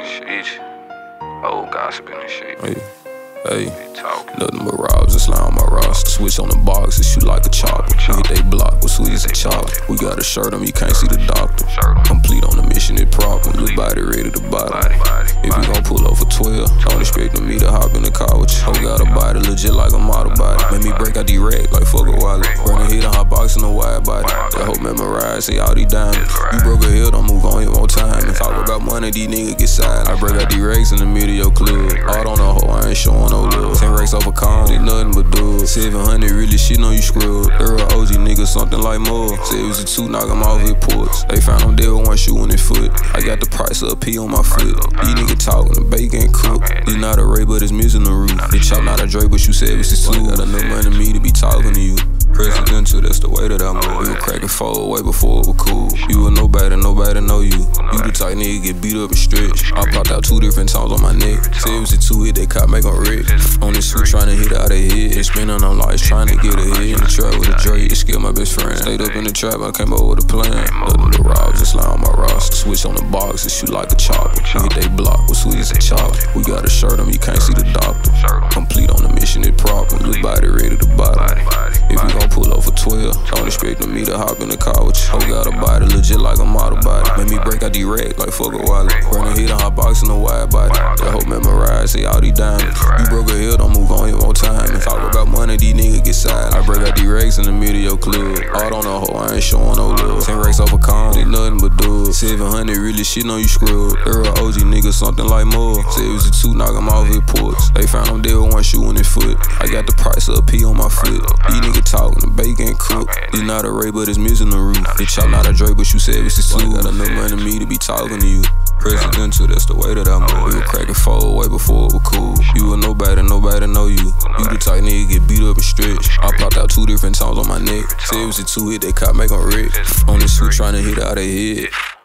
and shit. Old gossiping and shit. Hey, nothing but robs and slime on my roster. Switch on the box and shoot like a chopper. Hit they block with sweet as a chopper. We got a shirt on, you can't see the doctor. Complete on the mission, it proper. Little body ready to body. If you gon' pull up for 12, don't expect me to hop in the car with you. Oh, got a body legit like a model body. Made me break out the rack like fuck a wallet. Running hit on hot box and a wide body. That whole memorized, see all these diamonds. You broke a hill, don't move on here more time. If I work out money, these niggas get silent. I break out these racks in the middle of your club. All on the hoe, I ain't showing. 10 racks off a con, they nothing but dudes. 700 really shit on you scrub. They're a OG nigga, something like mud. Said it was a two, knock him off his porch. They found him dead with one shoe in his foot. I got the price of a P on my foot. These niggas talking, the bacon cook. This not a Ray, but it's music in the roof. This chop not a Dre, but you said it's a two. Got enough money to me to be talking to you. Presidential, that's the way that I move. You were cracking fold way before it was cool. You were nobody, nobody know you. You the type nigga get beat up and stretched. I popped out two different times on my neck. Said it was a two hit, they caught make him rich. On this suit, tryna hit out of head. Spinning on lights, tryna get a hit. In the trap with a Drake, it scared my best friend. Stayed up in the trap, I came over with a plan. Nothing but robs, just lie on my roster. Switch on the box and shoot like a chopper. Hit they block with sweet as a chopper. We got a shirt on, you can't see the doctor. Complete on the mission, it proper. Little body ready to body. If you gon' pull up for 12, don't expect me to hop in the car with you. Oh, got a body legit like a model body. Made me break out the rack like fuck a wallet. Running hit on hot box and a wide body. That whole memorized, see all these diamonds. You broke a hill, don't move on here more time. If I work out money, these niggas get silent. I break out these racks in the middle of your club. All on the hoe, I ain't showing no love. 10 racks off a con, they nothing but dudes. 700 really shit on you scrub. They're a OG nigga, something like mud. Said it was a two, knock him off his porch. They found him dead with one shoe in his foot. I got the price of a P on my foot. These niggas talking, the bacon cook. This not a Ray, but it's missing the roof. This chop not a Dre, but you said it's a two. Got enough money to me to be talking to you. Presidential, that's the way that I move. You were cracking fold way before it was cool. You were nobody, nobody know you. You the type nigga get beat up and stretched. I popped out two different times on my neck. Said it was a two hit, they caught make him rich. On this suit, tryna hit out of head.